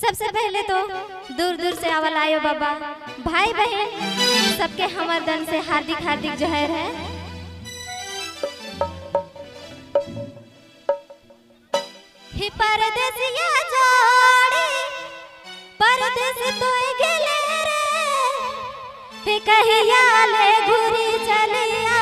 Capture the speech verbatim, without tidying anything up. सबसे पहले तो दूर दूर से आवल आयो बाबा, भाई बहन सबके हमर दन से हार्दिक हार्दिक जोहर है। हे परदेसिया जोड़ी परदेस तो गेले रे, हे कहिया ले घुरी चलिया